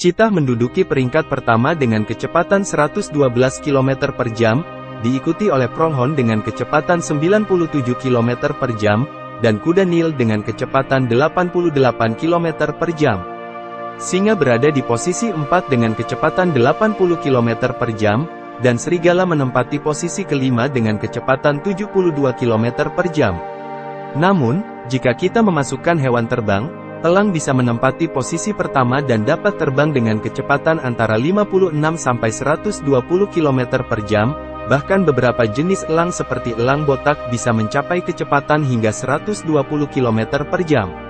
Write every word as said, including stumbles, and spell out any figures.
Cheetah menduduki peringkat pertama dengan kecepatan seratus dua belas kilometer per jam, diikuti oleh Pronghorn dengan kecepatan sembilan puluh tujuh kilometer per jam, dan kuda Nil dengan kecepatan delapan puluh delapan kilometer per jam. Singa berada di posisi empat dengan kecepatan delapan puluh kilometer per jam, dan serigala menempati posisi kelima dengan kecepatan tujuh puluh dua kilometer per jam. Namun, jika kita memasukkan hewan terbang, elang bisa menempati posisi pertama dan dapat terbang dengan kecepatan antara lima puluh enam sampai seratus dua puluh kilometer per jam, bahkan beberapa jenis elang seperti elang botak bisa mencapai kecepatan hingga seratus dua puluh kilometer per jam.